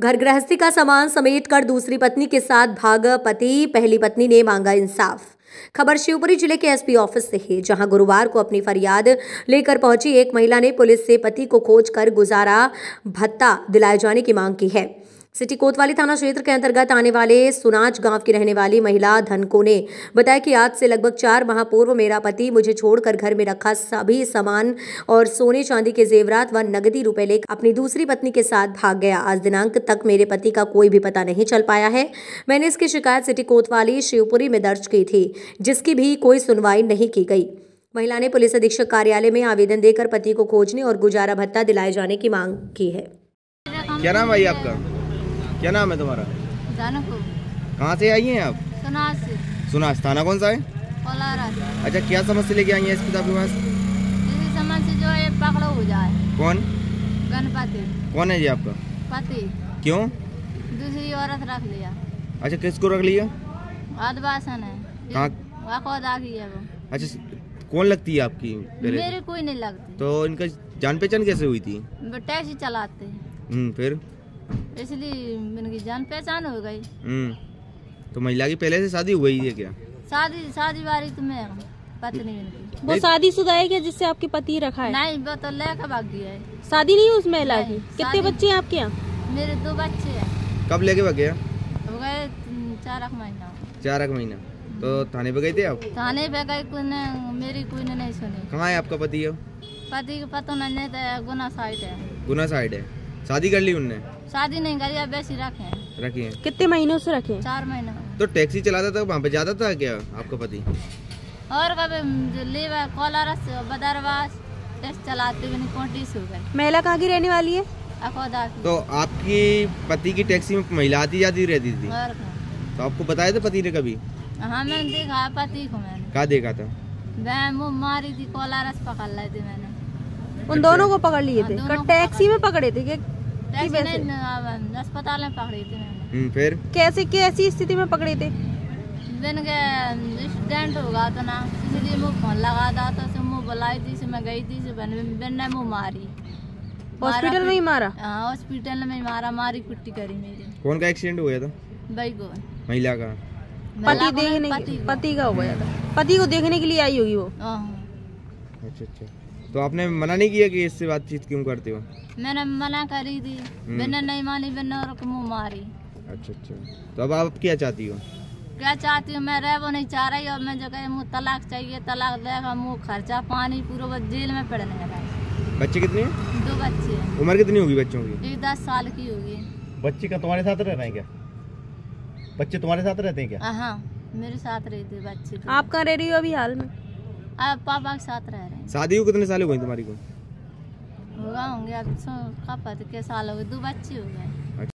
घर गृहस्थी का सामान समेट कर दूसरी पत्नी के साथ भागा पति। पहली पत्नी ने मांगा इंसाफ। खबर शिवपुरी जिले के एसपी ऑफिस से है, जहां गुरुवार को अपनी फरियाद लेकर पहुंची एक महिला ने पुलिस से पति को खोजकर गुजारा भत्ता दिलाए जाने की मांग की है। सिटी कोतवाली थाना क्षेत्र के अंतर्गत आने वाले सुनाज गांव की रहने वाली महिला धनको ने बताया कि आज से लगभग 4 माह पूर्व मेरा पति मुझे छोड़कर घर में रखा सभी सामान और सोने चांदी के जेवरात व नगदी रुपए लेकर अपनी दूसरी पत्नी के साथ भाग गया। आज दिनांक तक मेरे पति का कोई भी पता नहीं चल पाया है। मैंने इसकी शिकायत सिटी कोतवाली शिवपुरी में दर्ज की थी, जिसकी भी कोई सुनवाई नहीं की गई। महिला ने पुलिस अधीक्षक कार्यालय में आवेदन देकर पति को खोजने और गुजारा भत्ता दिलाए जाने की मांग की है। क्या नाम भाई आपका? क्या नाम है तुम्हारा? जानको। कहाँ से आई हैं आप? सुनाज से। सुनाज थाना कौन सा है? अच्छा, क्या समस्या लेके आई हैं इसके आपके पास? इसी समस्या जो है पकड़ो हो जाए। कौन? गणपति। कौन है जी आपका पति? क्यों दूसरी औरत रख लिया? अच्छा, किसको रख लिया? आदिवासन है। अच्छा, कौन लगती है आपकी? मेरे कोई नहीं लगती। तो इनका जान पहचान कैसे हुई थी? टैक्सी चलाते हैं। फिर इसलिए मेरी जान पहचान हो गई। तो महिला की पहले से शादी हुई है क्या? शादी वाली तुम्हें पत्नी मेरी। वो शादीशुदा है क्या जिससे आपके पति रखा है? नहीं, वो तो लेकर भाग गया है। शादी नहीं उस महिला की? कितने बच्चे हैं आपके यहाँ? मेरे 2 बच्चे हैं। कब लेके भाग गया? हो गए 4 महीना। 4 महीना। तो थाने पे गए थे आप? थाने पे गए, मेरी कोई ने नहीं सुनी। कहाँ है आपका पति? पति को पता नहीं, गुना साइड है। गुना साइड है। शादी कर ली उनने? शादी नहीं करी, अब वैसी रखे। कितने महीनों से रखे? 4 महीना। तो टैक्सी चलाता था, वहाँ पे जाता था क्या आपका पति? और कभी बदरवास चलाते हुए। महिला कहाँ की रहने वाली है? अकोदा। तो आपकी पति की टैक्सी में महिला आती जाती रहती थी? और तो आपको बताया था पति ने कभी? हाँ, मैंने देखा पति को। मैंने कहा देखा था? वो मारी थी, कोलारस पकड़ ली थी मैंने। उन दोनों को पकड़ लिए थे? टैक्सी में पकड़े थे? अस्पताल में पकड़े थे। फिर कैसे कैसी स्थिति में पकड़े थे? एक्सीडेंट हो गया था ना, इसलिए मुँह फोन लगा था तो मुँह बुलाई थी, से मैं गई थी, से बन ने मुँह मारी। हॉस्पिटल में ही मारा? हाँ, हॉस्पिटल में ही मारा, मारी कुट्टी करी मेरी। कौन का एक्सीडेंट हो गया था? भाई को, महिला का। पति का हो गया था। पति को देखने के लिए आई होगी वो? अच्छा। तो आपने मना नहीं किया कि इससे बातचीत क्यों करते हो? मैंने मना करी थी, बिना नहीं मानी, बिना और मुँह मारी। अच्छा। तो अब आप क्या चाहती हो? क्या चाहती हूँ मैं? रह वो नहीं चाह रही, और मैं जो कहे मुँह तलाक चाहिए, तलाक देगा मुँह, खर्चा पानी पूरा जेल में पड़ने लगा। बच्चे कितने? 2 बच्चे हैं। उम्र कितनी होगी बच्चों की? 10 साल की होगी। बच्चे का तुम्हारे साथ रह रहे हैं क्या? बच्चे तुम्हारे साथ रहते हैं क्या? हाँ, मेरे साथ रहते बच्चे। आप कहाँ रह रही हो अभी हाल में? आप पापा के साथ रह रहे हैं। शादी को कितने साल हो गए तुम्हारी को? होगा होंगे, अब क्या पता क्या साल हो गए, 2 बच्चे हो गए।